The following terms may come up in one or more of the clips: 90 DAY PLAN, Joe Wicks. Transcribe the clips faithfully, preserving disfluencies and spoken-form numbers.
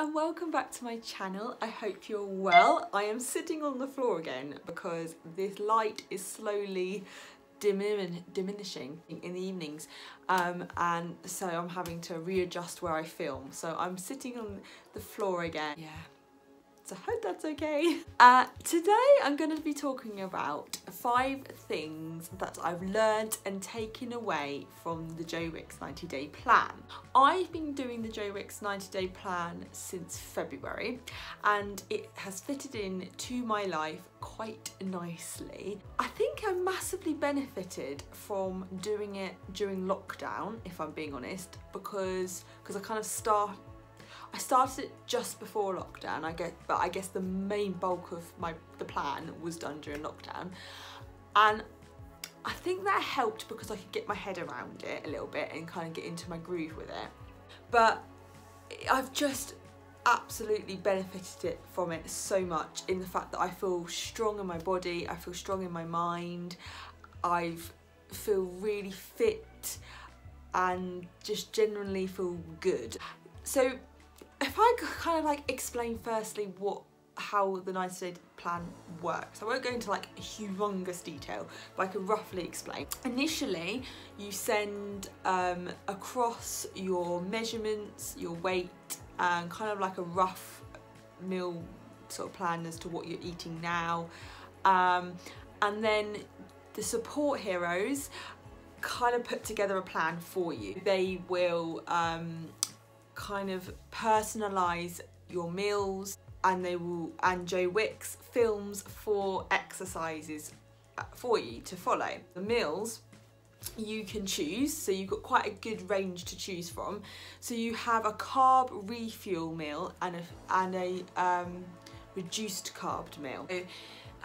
and welcome back to my channel. I hope you're well. I am sitting on the floor again because this light is slowly dimin diminishing in the evenings, um, and so I'm having to readjust where I film. So I'm sitting on the floor again. Yeah. So I hope that's okay. Uh, today I'm going to be talking about five things that I've learned and taken away from the Joe Wicks ninety day plan. I've been doing the Joe Wicks ninety day plan since February, and it has fitted in to my life quite nicely. I think I massively benefited from doing it during lockdown, if I'm being honest, because because I kind of started I started it just before lockdown, I guess, but I guess the main bulk of my the plan was done during lockdown, and I think that helped because I could get my head around it a little bit and kind of get into my groove with it. But I've just absolutely benefited it from it so much, in the fact that I feel strong in my body, I feel strong in my mind, I feel really fit and just generally feel good. So if I could kind of like explain firstly what how the ninety day plan works. I won't go into like humongous detail, but I can roughly explain. Initially, you send um, across your measurements, your weight, and kind of like a rough meal sort of plan as to what you're eating now. Um, and then the support heroes kind of put together a plan for you. They will um, kind of personalize your meals, and they will and Joe Wicks films four exercises for you to follow. The meals you can choose, so you've got quite a good range to choose from. So you have a carb refuel meal and a, and a um, reduced carb meal. So,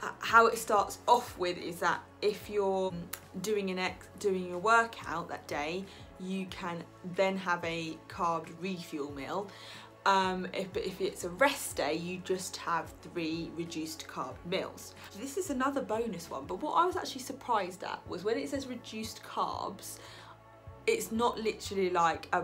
uh, how it starts off with is that if you're doing an ex doing your workout that day, you can then have a carb refuel meal. Um, if, if it's a rest day, you just have three reduced carb meals. This is another bonus one, but what I was actually surprised at was when it says reduced carbs, it's not literally like a,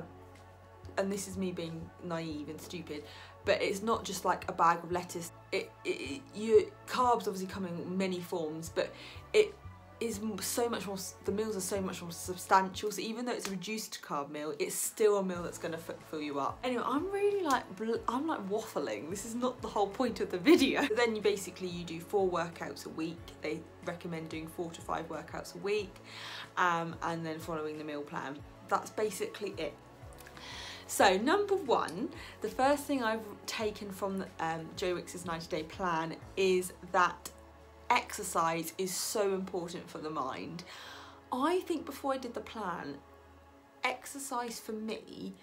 and this is me being naive and stupid, but it's not just like a bag of lettuce. It, it you carbs obviously come in many forms, but it is so much more, the meals are so much more substantial, so even though it's a reduced carb meal, it's still a meal that's going to fill you up. Anyway, I'm really like, I'm like waffling, this is not the whole point of the video. But then you basically, you do four workouts a week. They recommend doing four to five workouts a week, um, and then following the meal plan. That's basically it. So number one, the first thing I've taken from um, Joe Wicks' ninety day plan is that exercise is so important for the mind. I think before I did the plan, exercise for me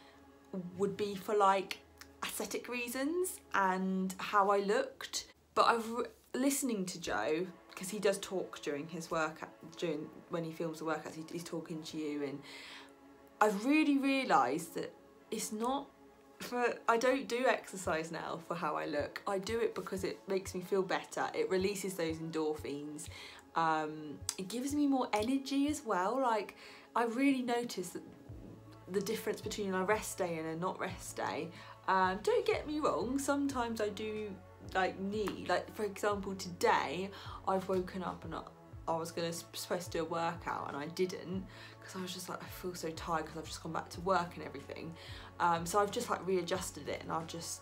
would be for like aesthetic reasons and how I looked. But I've listening to Joe, because he does talk during his workout, during when he films the workouts, he, he's talking to you, and I've really realised that it's not for, I don't do exercise now for how I look. I do it because it makes me feel better. It releases those endorphins. Um, it gives me more energy as well. Like, I really noticed that the difference between a rest day and a not rest day. Um, don't get me wrong, sometimes I do like need, like for example today, I've woken up and I, I was gonna supposed to do a workout and I didn't, because I was just like, I feel so tired because I've just gone back to work and everything. Um, so I've just like readjusted it, and I've just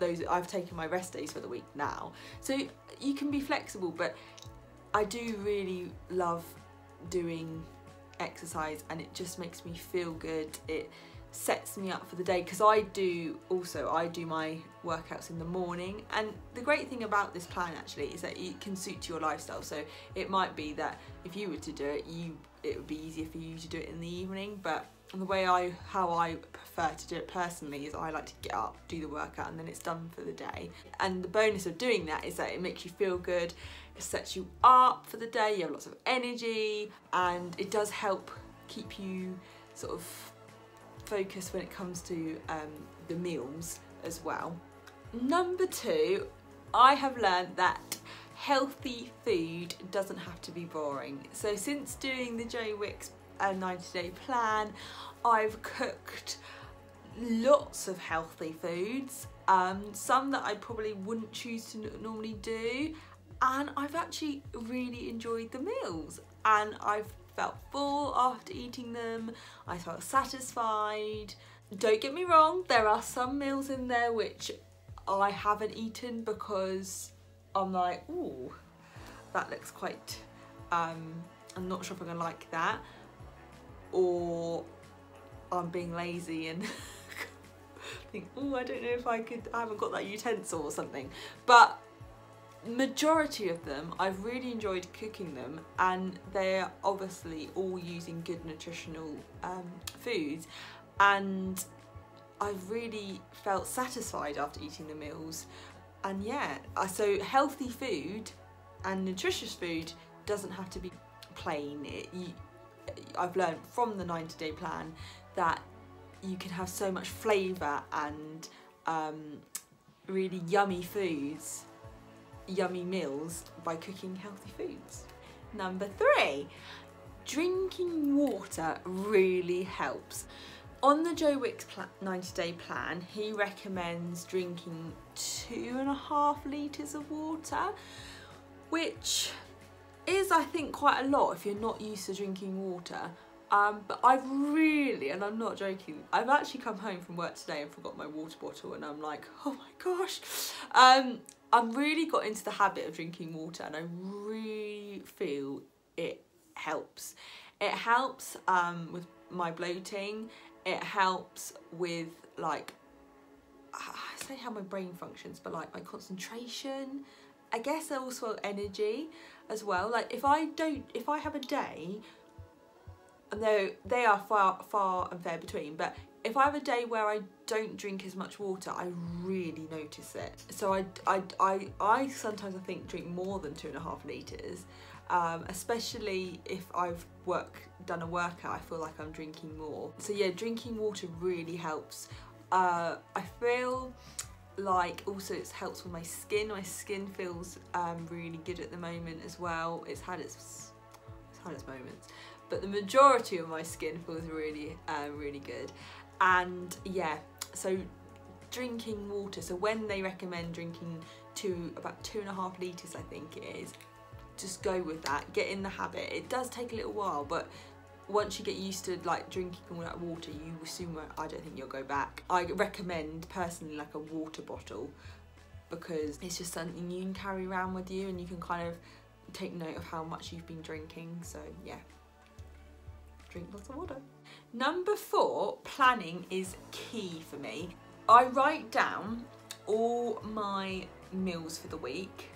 those I've taken my rest days for the week now. So you can be flexible, but I do really love doing exercise, and it just makes me feel good. It sets me up for the day, because I do also I do my workouts in the morning. And the great thing about this plan actually is that it can suit your lifestyle. So it might be that if you were to do it, you it would be easier for you to do it in the evening. But the way I how I prefer to do it personally is I like to get up, do the workout, and then it's done for the day. And the bonus of doing that is that it makes you feel good, it sets you up for the day, you have lots of energy, and it does help keep you sort of focus when it comes to um, the meals as well. Number two, I have learned that healthy food doesn't have to be boring. So since doing the Joe Wicks ninety day plan, I've cooked lots of healthy foods, um, some that I probably wouldn't choose to normally do, and I've actually really enjoyed the meals, and I've felt full after eating them, I felt satisfied. Don't get me wrong, there are some meals in there which I haven't eaten because I'm like, ooh, that looks quite, um, I'm not sure if I'm gonna like that, or I'm being lazy and think, oh, I don't know if I could, I haven't got that utensil or something. But majority of them, I've really enjoyed cooking them, and they're obviously all using good nutritional um, foods, and I've really felt satisfied after eating the meals. And yeah, so healthy food and nutritious food doesn't have to be plain. It, you, I've learned from the ninety day plan that you can have so much flavour and um, really yummy foods, yummy meals by cooking healthy foods. Number three, drinking water really helps. On the Joe Wicks ninety day plan, he recommends drinking two and a half litres of water, which is, I think, quite a lot if you're not used to drinking water. Um, but I've really, and I'm not joking, I've actually come home from work today and forgot my water bottle, and I'm like, oh my gosh. Um, I've really got into the habit of drinking water, and I really feel it helps. It helps um, with my bloating, it helps with, like, I say how my brain functions, but like my concentration, I guess, also energy as well. Like if I don't, if I have a day, though they are far, far and fair between, but if I have a day where I don't drink as much water, I really notice it. So I, I, I, I sometimes I think drink more than two and a half litres, um, especially if I've work done a workout, I feel like I'm drinking more. So yeah, drinking water really helps. Uh, I feel like also it helps with my skin. My skin feels um, really good at the moment as well. It's had its, it's had its moments, but the majority of my skin feels really, uh, really good. And yeah, so drinking water. So when they recommend drinking two, about two and a half litres, I think it is, just go with that, get in the habit. It does take a little while, but once you get used to like drinking all that water, you soon won't, I don't think you'll go back. I recommend personally like a water bottle, because it's just something you can carry around with you, and you can kind of take note of how much you've been drinking. So yeah, drink lots of water. Number four, planning is key for me. I write down all my meals for the week,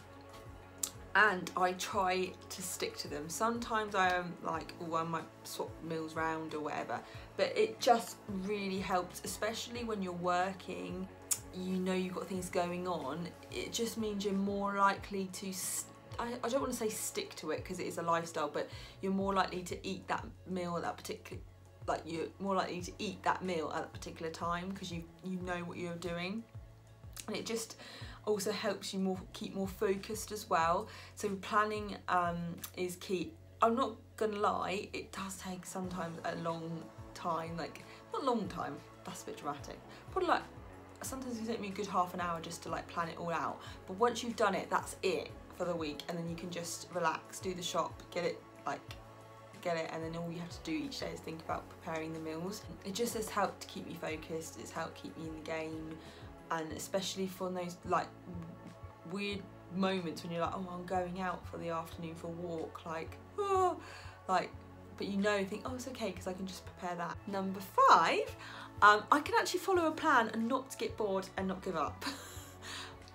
and I try to stick to them. Sometimes I am like, oh, I might swap meals round or whatever, but it just really helps, especially when you're working, you know you've got things going on. It just means you're more likely to, I, I don't want to say stick to it because it is a lifestyle, but you're more likely to eat that meal at that particular, like you're more likely to eat that meal at that particular time because you, you know what you're doing. And it just also helps you more keep more focused as well. So planning um, is key. I'm not gonna lie, it does take sometimes a long time, like not long time, that's a bit dramatic, probably like sometimes it takes me a good half an hour just to like plan it all out. But once you've done it, that's it for the week, and then you can just relax, do the shop, get it like get it, and then all you have to do each day is think about preparing the meals. It just has helped to keep me focused, it's helped keep me in the game. And especially for those like weird moments when you're like, oh, I'm going out for the afternoon for a walk, like, oh, like, but you know, you think, oh, it's okay because I can just prepare that. Number five, um, I can actually follow a plan and not get bored and not give up.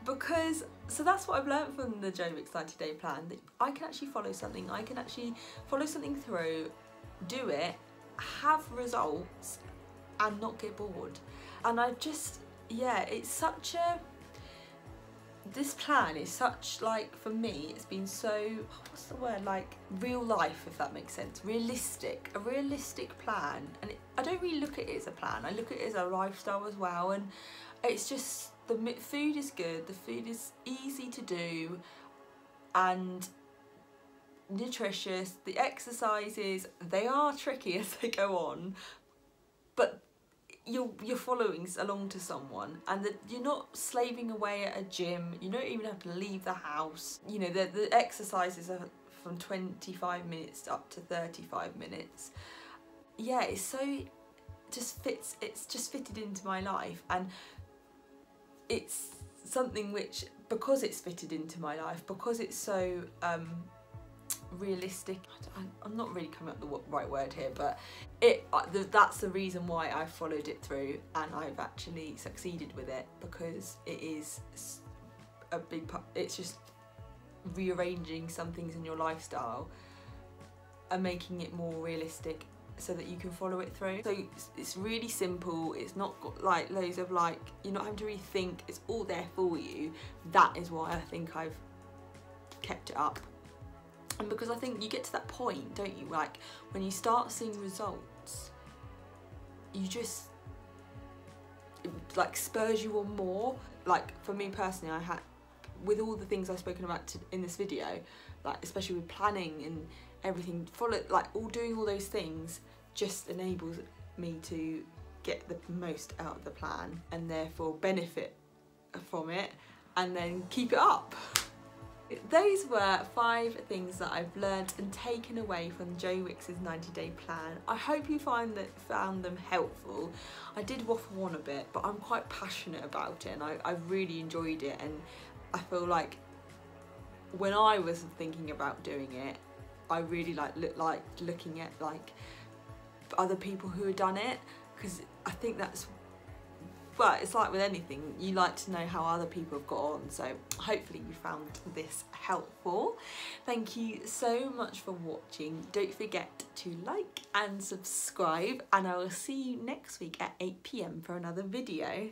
Because, so that's what I've learned from the Joe Wicks ninety day plan, that I can actually follow something, I can actually follow something through, do it, have results, and not get bored. And I've just, yeah, it's such a, this plan is such, like, for me, it's been so, what's the word, like, real life, if that makes sense, realistic, a realistic plan. And it, I don't really look at it as a plan, I look at it as a lifestyle as well. And it's just, the food is good, the food is easy to do, and nutritious. The exercises, they are tricky as they go on, but you're, you're following along to someone, and that you're not slaving away at a gym. You don't even have to leave the house. You know, the, the exercises are from twenty-five minutes up to thirty-five minutes. Yeah, it's so just fits, it's just fitted into my life, and it's something which, because it's fitted into my life, because it's so um, realistic, I I'm not really coming up with the right word here, but it uh, th that's the reason why I followed it through, and I've actually succeeded with it, because it is a big part. It's just rearranging some things in your lifestyle and making it more realistic so that you can follow it through. So it's really simple, it's not got like loads of like, you're not having to rethink, it's all there for you. That is why I think I've kept it up. And because I think you get to that point, don't you, like when you start seeing results, you just, it, like spurs you on more. Like for me personally, I had, with all the things I've spoken about to, in this video, like especially with planning and everything, follow, like all doing all those things just enables me to get the most out of the plan and therefore benefit from it and then keep it up. Those were five things that I've learned and taken away from Joe Wicks' ninety day plan. I hope you find that found them helpful. I did waffle on a bit, but I'm quite passionate about it, and I, I really enjoyed it, and I feel like when I was thinking about doing it, I really like look like looking at like other people who have done it, because I think that's, well, it's like with anything, you like to know how other people have got on. So hopefully you found this helpful. Thank you so much for watching. Don't forget to like and subscribe, and I will see you next week at eight p m for another video.